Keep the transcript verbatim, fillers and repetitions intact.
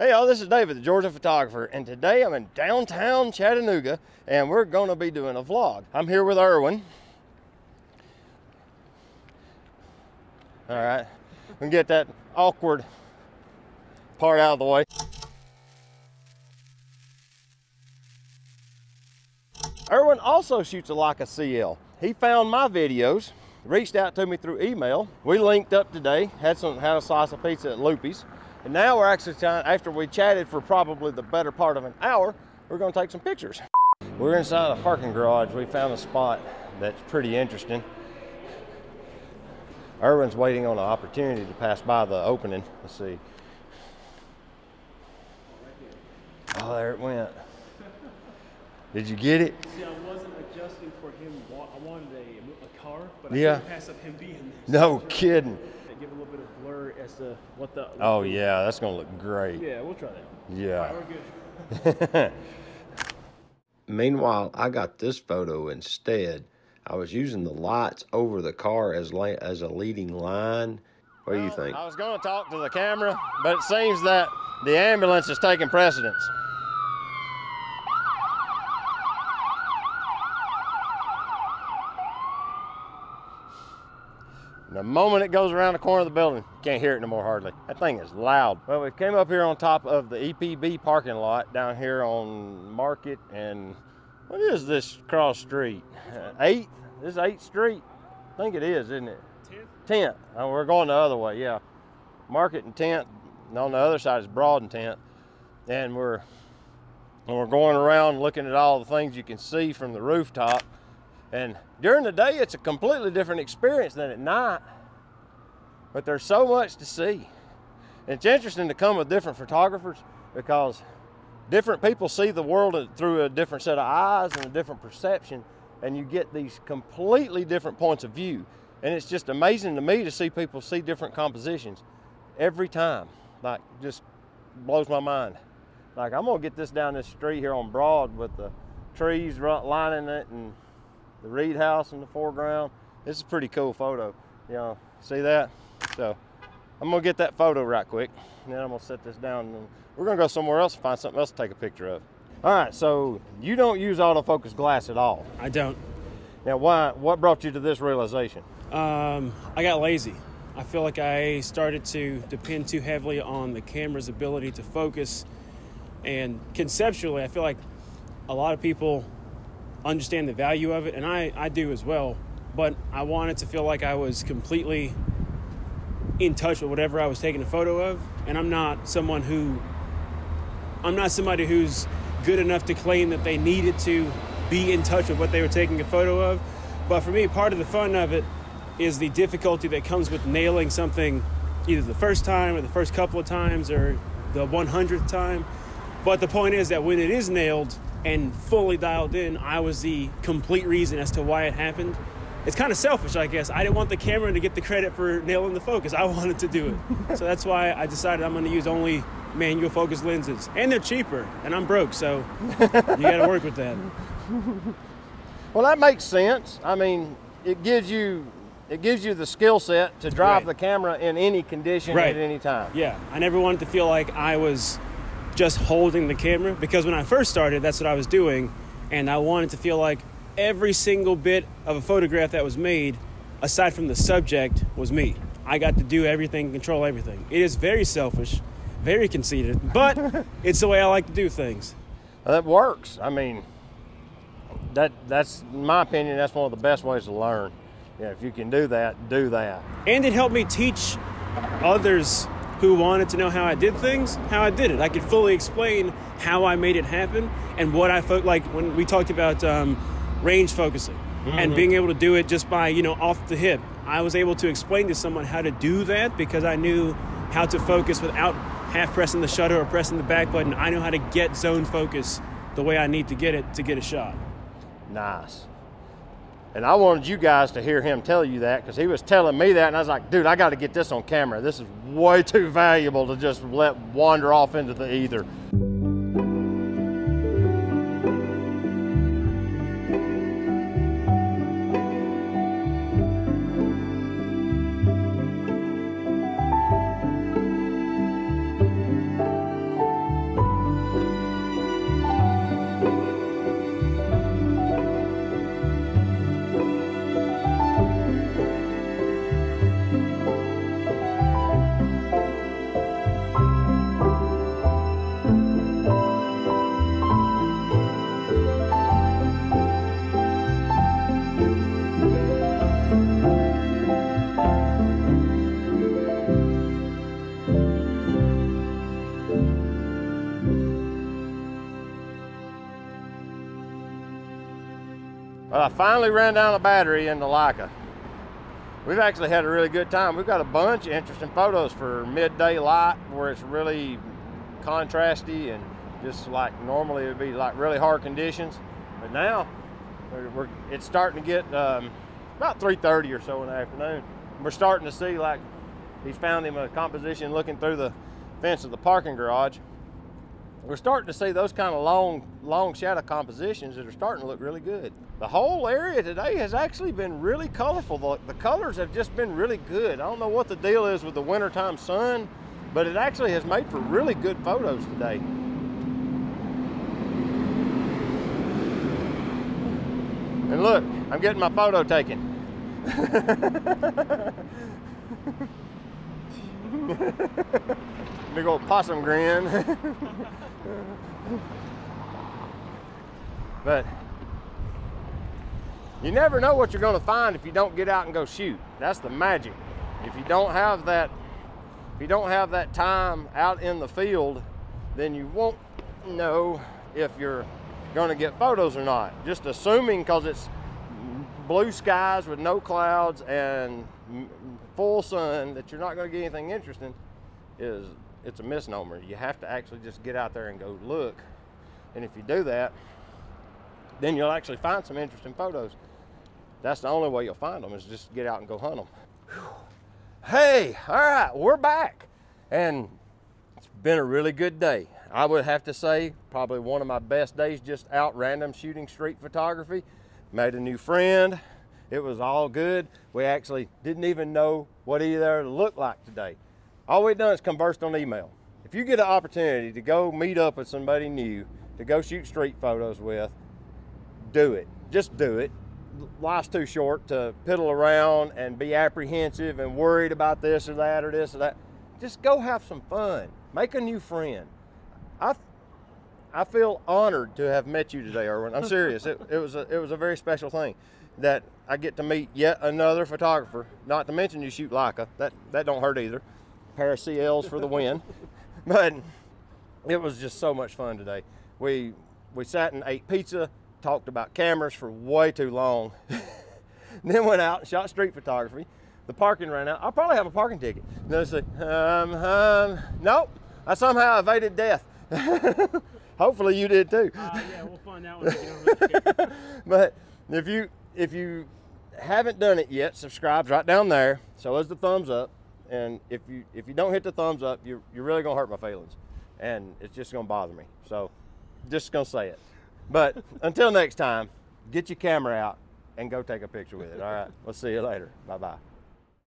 Hey y'all, this is David, the Georgia photographer, and today I'm in downtown Chattanooga and we're gonna be doing a vlog. I'm here with Erwin. All right, we can get that awkward part out of the way. Erwin also shoots a Leica C L. He found my videos, reached out to me through email. We linked up today, had some had a slice of pizza at Loopy's. And now we're actually trying, after we chatted for probably the better part of an hour, we're gonna take some pictures. We're inside a parking garage. We found a spot that's pretty interesting. Erwin's waiting on an opportunity to pass by the opening. Let's see. Oh, there it went. Did you get it? See, I wasn't adjusting for him. I wanted a, a car, but I yeah. couldn't pass up him being there. No kidding. Give a little bit of blur as to what the... What oh, the, yeah, that's going to look great. Yeah, we'll try that. Yeah. Right, we're good. Meanwhile, I got this photo instead. I was using the lights over the car as, la as a leading line. What well, do you think? I was going to talk to the camera, but it seems that the ambulance is taking precedence. The moment it goes around the corner of the building, you can't hear it no more hardly. That thing is loud. Well, we came up here on top of the E P B parking lot down here on Market and what is this cross street? eighth? This is eighth Street? I think it is, isn't it? tenth. tenth. Oh, we're going the other way, yeah. Market and tenth, and on the other side is Broad and tenth. And we're, and we're going around looking at all the things you can see from the rooftop. And during the day, it's a completely different experience than at night, but there's so much to see. It's interesting to come with different photographers because different people see the world through a different set of eyes and a different perception, and you get these completely different points of view. And it's just amazing to me to see people see different compositions every time. Like, just blows my mind. Like, I'm gonna get this down this street here on Broad with the trees lining it and the Reed house in the foreground. This is a pretty cool photo. You know, see that? So I'm gonna get that photo right quick, and then I'm gonna set this down, and we're gonna go somewhere else and find something else to take a picture of. All right, so you don't use autofocus glass at all? I don't. Now, why? What brought you to this realization? Um, I got lazy. I feel like I started to depend too heavily on the camera's ability to focus, and conceptually, I feel like a lot of people understand the value of it, and I, I do as well, but I wanted to feel like I was completely in touch with whatever I was taking a photo of, and I'm not someone who, I'm not somebody who's good enough to claim that they needed to be in touch with what they were taking a photo of, but for me, part of the fun of it is the difficulty that comes with nailing something either the first time or the first couple of times or the one hundredth time, but the point is that when it is nailed and fully dialed in, I was the complete reason as to why it happened. It's kind of selfish, I guess. I didn't want the camera to get the credit for nailing the focus. I wanted to do it. So that's why I decided I'm going to use only manual focus lenses. And they're cheaper, and I'm broke, so you got to work with that. Well, that makes sense. I mean, it gives you it gives you the skill set to drive right. the camera in any condition right. at any time. Yeah, I never wanted to feel like I was just holding the camera, because when I first started, that's what I was doing, and I wanted to feel like every single bit of a photograph that was made, aside from the subject, was me. I got to do everything, control everything. It is very selfish, very conceited, but it's the way I like to do things. Well, that works. I mean, that that's, in my opinion, that's one of the best ways to learn. Yeah, if you can do that, do that. And it helped me teach others who wanted to know how I did things, how I did it. I could fully explain how I made it happen and what I felt like when we talked about um, range focusing mm-hmm. and being able to do it just by, you know, off the hip. I was able to explain to someone how to do that because I knew how to focus without half pressing the shutter or pressing the back button. I know how to get zone focus the way I need to get it to get a shot. Nice. And I wanted you guys to hear him tell you that, because he was telling me that, and I was like, dude, I got to get this on camera. This is way too valuable to just let wander off into the ether. Well, I finally ran down a battery in the Leica. We've actually had a really good time. We've got a bunch of interesting photos for midday light where it's really contrasty and just like normally it would be like really hard conditions. But now we're, we're, it's starting to get um, about three thirty or so in the afternoon. We're starting to see like he's found him a composition looking through the fence of the parking garage. We're starting to see those kind of long, long shadow compositions that are starting to look really good. The whole area today has actually been really colorful. The, the colors have just been really good. I don't know what the deal is with the wintertime sun, but it actually has made for really good photos today. And look, I'm getting my photo taken. Big old possum grin. But you never know what you're going to find if you don't get out and go shoot. That's the magic. If you don't have that, if you don't have that time out in the field, then you won't know if you're going to get photos or not. Just assuming, because it's blue skies with no clouds and full sun, that you're not going to get anything interesting is it's a misnomer. You have to actually just get out there and go look. And if you do that, then you'll actually find some interesting photos. That's the only way you'll find them, is just get out and go hunt them. Whew. Hey, all right, we're back. And it's been a really good day. I would have to say probably one of my best days just out random shooting street photography. Made a new friend. It was all good. We actually didn't even know what either looked like today. All we've done is conversed on email. If you get an opportunity to go meet up with somebody new, to go shoot street photos with, do it. Just do it. Life's too short to piddle around and be apprehensive and worried about this or that or this or that. Just go have some fun. Make a new friend. I, I feel honored to have met you today, Erwin. I'm serious. It, it was a, it was a very special thing that I get to meet yet another photographer. Not to mention you shoot Leica. That, that don't hurt either. Pair of C Ls for the win. But it was just so much fun today. We we sat and ate pizza, talked about cameras for way too long, then went out and shot street photography. The parking ran out. I'll probably have a parking ticket. And I said, um, um, nope, I somehow evaded death. Hopefully you did too. Uh, yeah, we'll find out when we get over there. But if you, if you haven't done it yet, subscribe's right down there. So is the thumbs up. And if you if you don't hit the thumbs up, you're, you're really gonna hurt my feelings. And it's just gonna bother me. So just gonna say it. But until next time, get your camera out and go take a picture with it. All right, we'll see you later. Bye-bye.